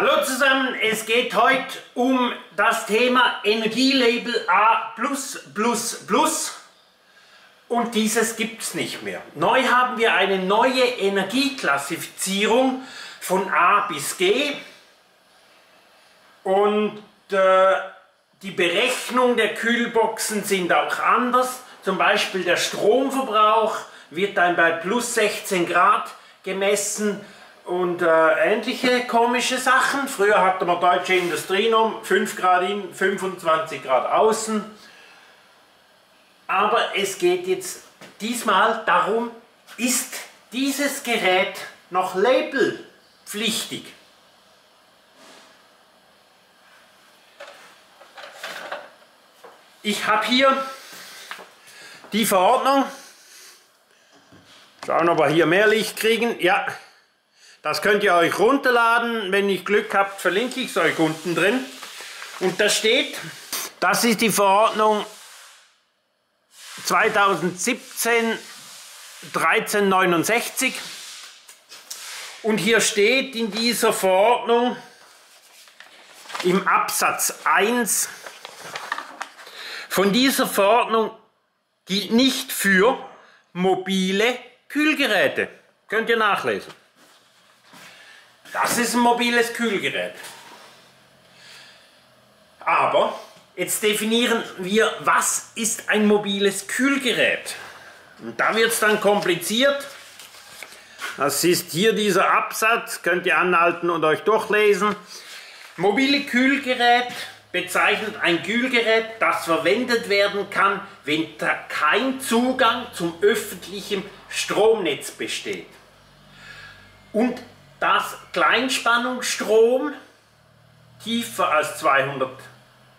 Hallo zusammen, es geht heute um das Thema Energielabel A++++ und dieses gibt es nicht mehr. Neu haben wir eine neue Energieklassifizierung von A bis G und die Berechnung der Kühlboxen sind auch anders. Zum Beispiel der Stromverbrauch wird dann bei plus 16 Grad gemessen. Und ähnliche komische Sachen. Früher hatte man deutsche Industrie genommen, 5 Grad in, 25 Grad außen. Aber es geht jetzt diesmal darum, ist dieses Gerät noch labelpflichtig? Ich habe hier die Verordnung. Schauen, ob wir hier mehr Licht kriegen. Ja. Das könnt ihr euch runterladen, wenn ihr Glück habt, verlinke ich es euch unten drin. Und da steht, das ist die Verordnung 2017-1369. Und hier steht in dieser Verordnung im Absatz 1, von dieser Verordnung gilt nicht für mobile Kühlgeräte. Könnt ihr nachlesen. Das ist ein mobiles Kühlgerät. Aber jetzt definieren wir, was ist ein mobiles Kühlgerät? Und da wird es dann kompliziert. Das ist hier dieser Absatz, könnt ihr anhalten und euch durchlesen. Mobile Kühlgerät bezeichnet ein Kühlgerät, das verwendet werden kann, wenn kein Zugang zum öffentlichen Stromnetz besteht. Und dass Kleinspannungsstrom tiefer als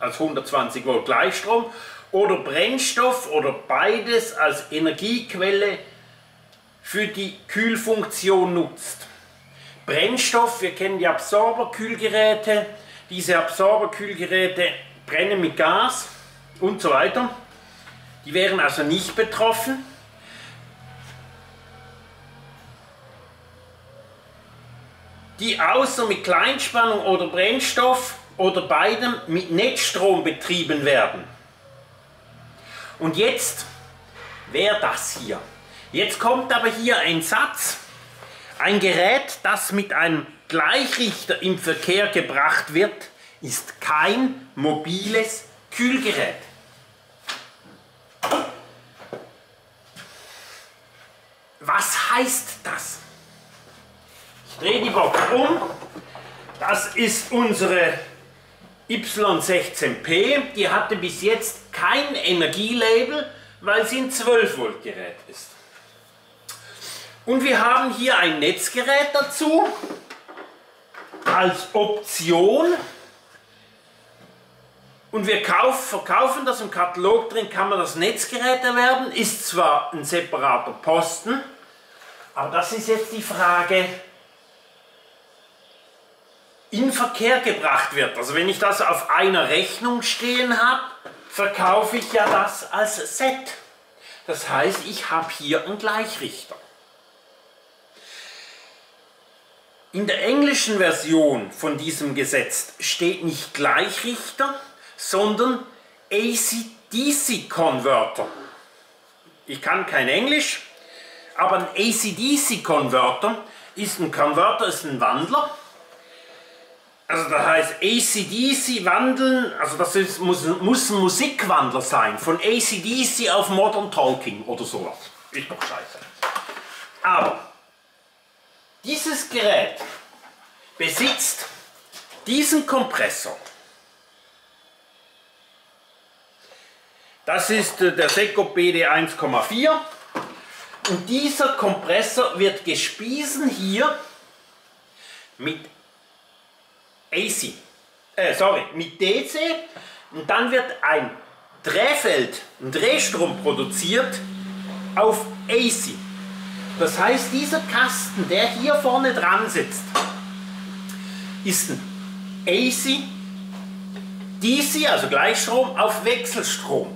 120 Volt Gleichstrom oder Brennstoff oder beides als Energiequelle für die Kühlfunktion nutzt. Brennstoff, wir kennen die Absorberkühlgeräte, diese Absorberkühlgeräte brennen mit Gas und so weiter. Die wären also nicht betroffen. Die außer mit Kleinspannung oder Brennstoff oder beidem mit Netzstrom betrieben werden. Und jetzt wäre das hier. Jetzt kommt aber hier ein Satz. Ein Gerät, das mit einem Gleichrichter im Verkehr gebracht wird, ist kein mobiles Kühlgerät. Was heißt das? Ich drehe die Box um, das ist unsere Y16P, die hatte bis jetzt kein Energielabel, weil sie ein 12 Volt Gerät ist. Und wir haben hier ein Netzgerät dazu, als Option. Und wir verkaufen das im Katalog, drin kann man das Netzgerät erwerben, ist zwar ein separater Posten, aber das ist jetzt die Frage, in Verkehr gebracht wird. Also wenn ich das auf einer Rechnung stehen habe, verkaufe ich ja das als Set. Das heißt, ich habe hier einen Gleichrichter. In der englischen Version von diesem Gesetz steht nicht Gleichrichter, sondern AC-DC-Converter. Ich kann kein Englisch, aber ein AC-DC-Converter ist ein Konverter, ist ein Wandler. Also das heißt AC-DC wandeln, also das ist, muss ein Musikwandler sein, von AC-DC auf Modern Talking oder sowas. Ist doch scheiße. Aber dieses Gerät besitzt diesen Kompressor. Das ist der Secop BD1,4 und dieser Kompressor wird gespiesen hier mit mit DC und dann wird ein Drehfeld, ein Drehstrom produziert auf AC. Das heißt, dieser Kasten, der hier vorne dran sitzt, ist ein AC, DC, also Gleichstrom, auf Wechselstrom.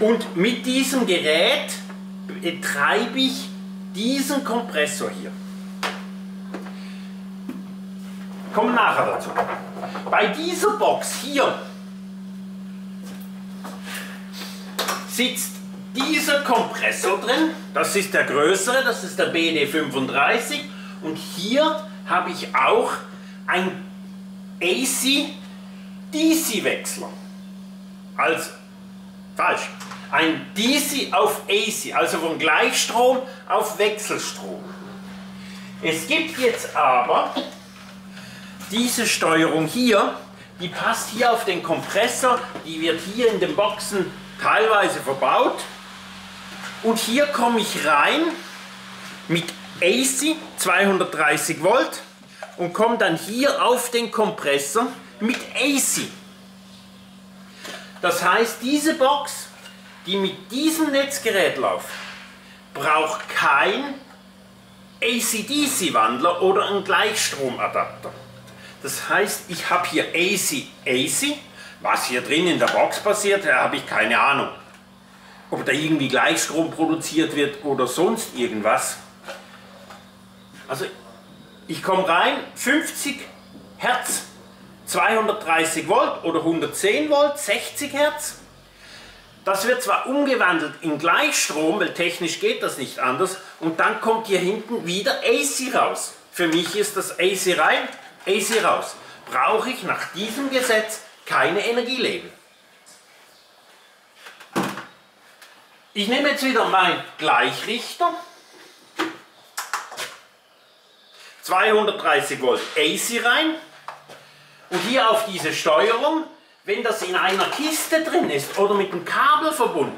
Und mit diesem Gerät betreibe ich diesen Kompressor hier. Kommen nachher dazu. Bei dieser Box hier sitzt dieser Kompressor drin. Das ist der größere, das ist der BD35. Und hier habe ich auch ein AC-DC-Wechsler. Also, falsch. Ein DC auf AC, also von Gleichstrom auf Wechselstrom. Es gibt jetzt aber diese Steuerung hier, die passt hier auf den Kompressor, die wird hier in den Boxen teilweise verbaut. Und hier komme ich rein mit AC 230 Volt und komme dann hier auf den Kompressor mit AC. Das heißt, diese Box, die mit diesem Netzgerät läuft, braucht kein AC-DC-Wandler oder einen Gleichstromadapter. Das heißt, ich habe hier AC-AC, was hier drin in der Box passiert, da habe ich keine Ahnung. Ob da irgendwie Gleichstrom produziert wird oder sonst irgendwas. Also ich komme rein, 50 Hertz, 230 Volt oder 110 Volt, 60 Hertz. Das wird zwar umgewandelt in Gleichstrom, weil technisch geht das nicht anders, und dann kommt hier hinten wieder AC raus. Für mich ist das AC rein, AC raus. Brauche ich nach diesem Gesetz keine Energielabel. Ich nehme jetzt wieder meinen Gleichrichter. 230 Volt AC rein. Und hier auf diese Steuerung, wenn das in einer Kiste drin ist oder mit einem Kabel verbunden,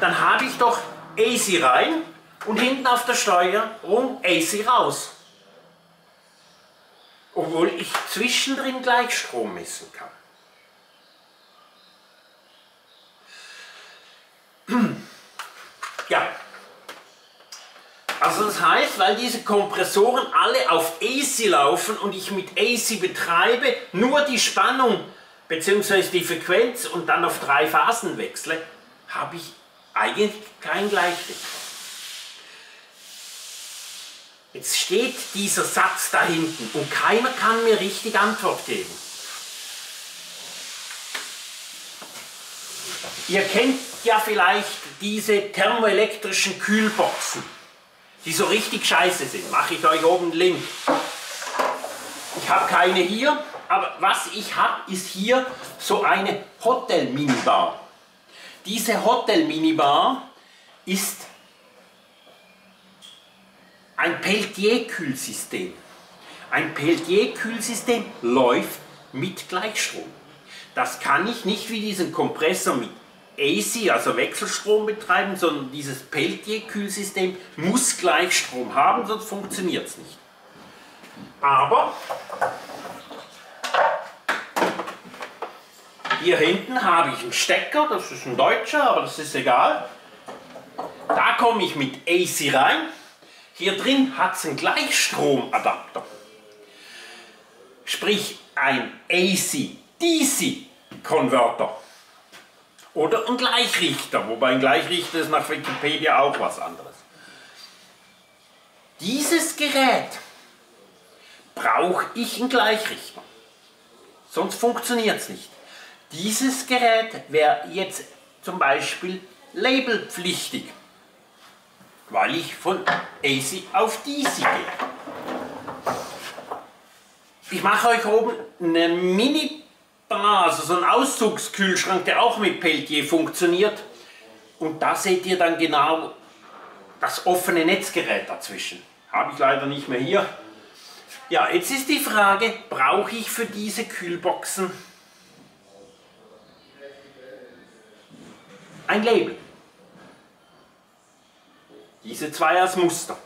dann habe ich doch AC rein und hinten auf der Steuerung AC raus. Obwohl ich zwischendrin Gleichstrom messen kann. Ja. Also das heißt, weil diese Kompressoren alle auf AC laufen und ich mit AC betreibe, nur die Spannung beziehungsweise die Frequenz und dann auf 3 Phasen wechsle, habe ich eigentlich kein Gleichgewicht. Jetzt steht dieser Satz da hinten und keiner kann mir richtig Antwort geben. Ihr kennt ja vielleicht diese thermoelektrischen Kühlboxen, die so richtig scheiße sind. Mache ich euch oben einen Link. Ich habe keine hier. Aber was ich habe, ist hier so eine Hotel-Minibar. Diese Hotel-Minibar ist ein Peltier-Kühlsystem. Ein Peltier-Kühlsystem läuft mit Gleichstrom. Das kann ich nicht wie diesen Kompressor mit AC, also Wechselstrom, betreiben, sondern dieses Peltier-Kühlsystem muss Gleichstrom haben, sonst funktioniert es nicht. Aber hier hinten habe ich einen Stecker, das ist ein deutscher, aber das ist egal. Da komme ich mit AC rein. Hier drin hat es einen Gleichstromadapter. Sprich ein AC-DC-Konverter. Oder ein Gleichrichter, wobei ein Gleichrichter ist nach Wikipedia auch was anderes. Dieses Gerät brauche ich einen Gleichrichter. Sonst funktioniert es nicht. Dieses Gerät wäre jetzt zum Beispiel labelpflichtig, weil ich von AC auf DC gehe. Ich mache euch oben eine Mini-Bar, also so einen Auszugskühlschrank, der auch mit Peltier funktioniert. Und da seht ihr dann genau das offene Netzgerät dazwischen. Habe ich leider nicht mehr hier. Ja, jetzt ist die Frage, brauche ich für diese Kühlboxen ein Label? Diese zwei als Muster.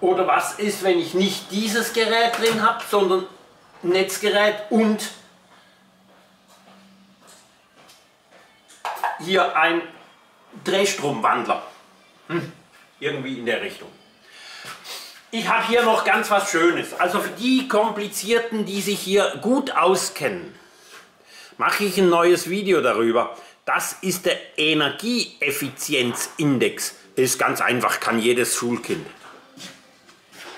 Oder was ist, wenn ich nicht dieses Gerät drin habe, sondern ein Netzgerät und hier ein Drehstromwandler? Irgendwie in der Richtung. Ich habe hier noch ganz was Schönes. Also für die Komplizierten, die sich hier gut auskennen, mache ich ein neues Video darüber. Das ist der Energieeffizienzindex. Ist ganz einfach, kann jedes Schulkind.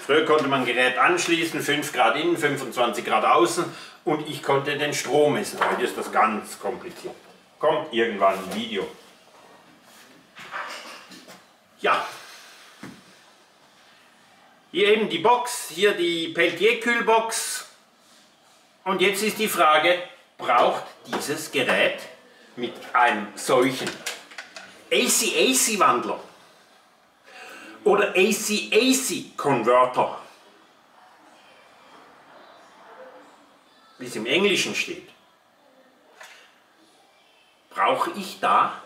Früher konnte man ein Gerät anschließen, 5 Grad innen, 25 Grad außen und ich konnte den Strom messen. Heute ist das ganz kompliziert. Kommt irgendwann ein Video. Ja. Hier eben die Box, hier die Peltier-Kühlbox. Und jetzt ist die Frage, braucht dieses Gerät mit einem solchen AC-AC-Wandler oder AC-AC-Converter, wie es im Englischen steht, brauche ich da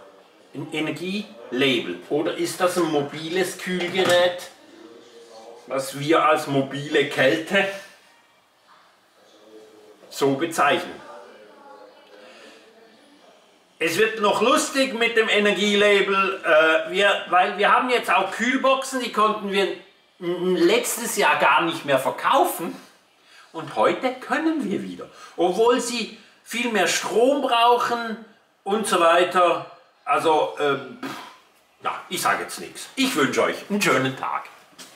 ein Energielabel oder ist das ein mobiles Kühlgerät, was wir als mobile Kälte so bezeichnen? Es wird noch lustig mit dem Energielabel, weil wir haben jetzt auch Kühlboxen, die konnten wir letztes Jahr gar nicht mehr verkaufen und heute können wir wieder, obwohl sie viel mehr Strom brauchen und so weiter. Also, na, ich sage jetzt nichts. Ich wünsche euch einen schönen Tag.